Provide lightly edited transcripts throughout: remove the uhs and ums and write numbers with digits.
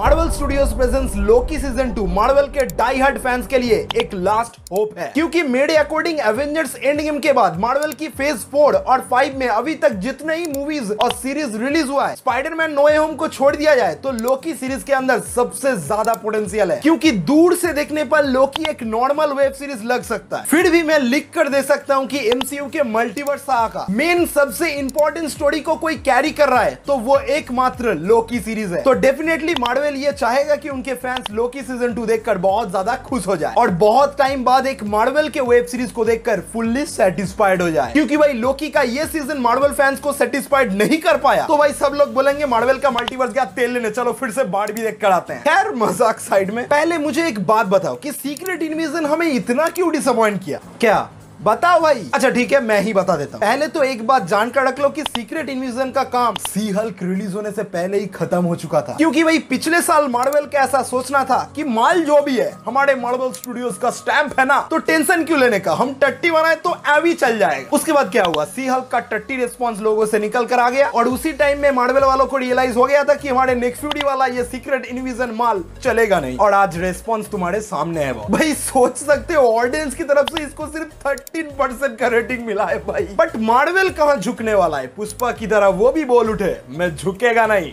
Marvel studios presents Loki season 2 Marvel के die hard fans के लिए एक लास्ट होप है, क्योंकि मेरे अकॉर्डिंग एवेंजर्स एंडगेम के बाद मार्वल की फेज 4 और 5 में अभी तक जितने ही मूवीज और सीरीज रिलीज हुआ है, स्पाइडरमैन नो वे होम को छोड़ दिया जाए तो लोकी सीरीज के अंदर सबसे ज्यादा पोटेंशियल है, क्योंकि दूर से देखने पर लोकी एक नॉर्मल वेब सीरीज लग सकता है। फिर भी मैं लिख कर दे सकता हूँ कि एमसीयू के मल्टीवर्स का मेन सबसे इंपॉर्टेंट स्टोरी को कोई कैरी कर रहा है तो वो एकमात्र लोकी सीरीज है। तो डेफिनेटली मार्वल ये चाहेगा कि उनके फैंस लोकी सीजन 2 देखकर बहुत ज्यादा खुश हो जाए और बहुत टाइम बाद एक मार्वल के वेब सीरीज को देखकर फुल्ली सेटिस्फाइड हो जाए, क्योंकि भाई लोकी का ये सीजन मार्वल फैंस को सेटिस्फाइड नहीं कर पाया तो भाई सब लोग बोलेंगे मार्वल का मल्टीवर्स का तेल लेने चलो फिर से बाढ़ भी देखकर आते हैं। खैर मजाक साइड में, पहले मुझे एक बात बताओ कि सीक्रेट इन्वेजन हमें इतना क्यों डिसअपॉइंट किया? क्या बताओ भाई? अच्छा ठीक है, मैं ही बता देता हूँ। पहले तो एक बात जानकर रख लो कि सीक्रेट इन्वेजन का काम शी-हल्क रिलीज होने से पहले ही खत्म हो चुका था, क्योंकि भाई पिछले साल मार्वल का ऐसा सोचना था कि माल जो भी है हमारे मार्वल स्टूडियोज का स्टैंप है ना, तो टेंशन क्यों लेने का, हम टट्टी बनाए तो एवी चल जाएगा। उसके बाद क्या हुआ, शी-हल्क का टट्टी रिस्पॉन्स लोगों से निकल कर आ गया और उसी टाइम में मार्वल वालों को रियलाइज हो गया था कि हमारे नेक्स्ट फ्यूरी वाला ये सीक्रेट इन्वेजन माल चलेगा नहीं, और आज रिस्पॉन्स तुम्हारे सामने है। भाई सोच सकते हो ऑडियंस की तरफ से इसको सिर्फ 13% का रेटिंग मिला है भाई, बट मार्वल कहां झुकने वाला है, पुष्पा की तरह वो भी बोल उठे मैं झुकेगा नहीं,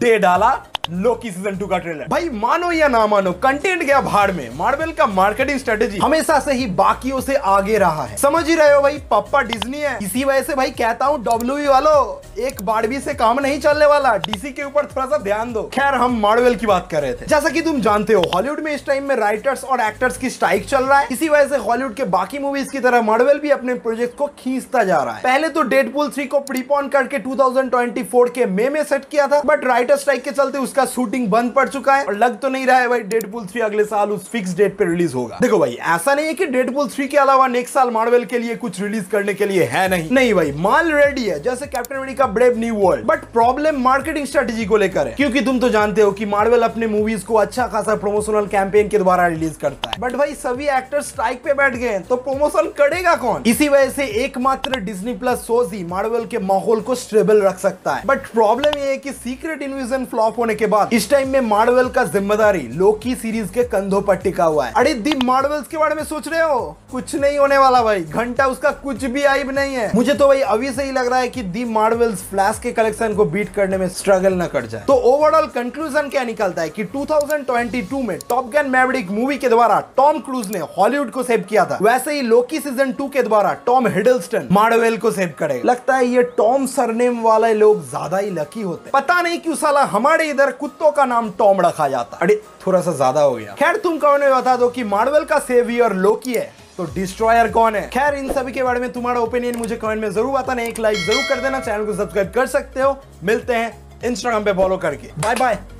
दे डाला लोकी सीजन 2 का ट्रेलर। भाई मानो या ना मानो कंटेंट गया भाड़ में, मार्वल का मार्केटिंग स्ट्रेटेजी हमेशा से ही बाकियों से आगे रहा है, समझ ही रहे हो भाई, पापा डिज्नी है। इसी वजह से भाई कहता हूँ WWE वालों एक बार भी से काम नहीं चलने वाला, डीसी के ऊपर थोड़ा सा ध्यान दो। खैर हम मार्वल की बात कर रहे थे, जैसा की तुम जानते हो हॉलीवुड में इस टाइम में राइटर्स और एक्टर्स की स्ट्राइक चल रहा है, इसी वजह से हॉलीवुड के बाकी मूवीज की तरह मार्वल भी अपने प्रोजेक्ट को खींचता जा रहा है। पहले तो डेडपूल 3 को प्रीपोन करके 2024 के मई में सेट किया था, बट राइटर स्ट्राइक के चलते उसका शूटिंग बंद पड़ चुका है और लग तो नहीं रहा है भाई डेडपूल 3 अगले साल उस फिक्स डेट पे रिलीज होगा। देखो भाई ऐसा नहीं है कि डेडपूल 3 के अलावा नेक्स्ट साल मार्वल के लिए कुछ रिलीज करने के लिए है नहीं भाई, माल रेडी है, जैसे Captain America brave new world, but problem marketing strategy को लेकर है, क्योंकि तुम तो जानते हो कि मार्वल अपने मूवीज को अच्छा खासा प्रमोशनल कैंपेन के द्वारा रिलीज करता है, बट भाई सभी एक्टर्स स्ट्राइक पे बैठ गए तो प्रमोशन करेगा कौन? इसी वजह से एकमात्र डिज्नी प्लस शोज ही मार्वल के माहौल को स्टेबल रख सकता है। बट प्रॉब्लम यह है कि सीक्रेट इन्वेजन फ्लॉप होने के बाद इस टाइम में मार्वल का जिम्मेदारी लोकी सीरीज के कंधों पर टिका हुआ है। अरे दी मार्वल्स के बारे में सोच रहे हो, कुछ नहीं होने वाला भाई, घंटा उसका कुछ भी आइब नहीं है। मुझे तो भाई अभी से ही लग रहा है कि दी मार्वल्स फ्लैश के कलेक्शन को बीट करने में स्ट्रगल न कर जाए। तो ओवरऑल कंक्लूजन क्या निकलता है कि 2022 में टॉप गन मैवरिक मूवी के द्वारा टॉम क्रूज ने हॉलीवुड को सेव किया था, वैसे ही लोकी सीजन 2 के द्वारा टॉम हिडलस्टन मार्वल को सेव करेगा। लगता है ये टॉम सरनेम वाले लोग ज्यादा ही लकी होते, पता नहीं क्यों साला हमारे इधर कुत्तों का नाम टॉम रखा जाता। अरे थोड़ा सा ज्यादा हो गया। खैर तुम कमेंट में बता दो कि मार्वल का सेवियर लोकी है तो डिस्ट्रॉयर कौन है। खैर इन सभी के बारे में तुम्हारा ओपिनियन मुझे कमेंट में जरूर बताना, एक लाइक जरूर कर देना, चैनल को सब्सक्राइब कर सकते हो, मिलते हैं इंस्टाग्राम पे फॉलो करके। Bye bye.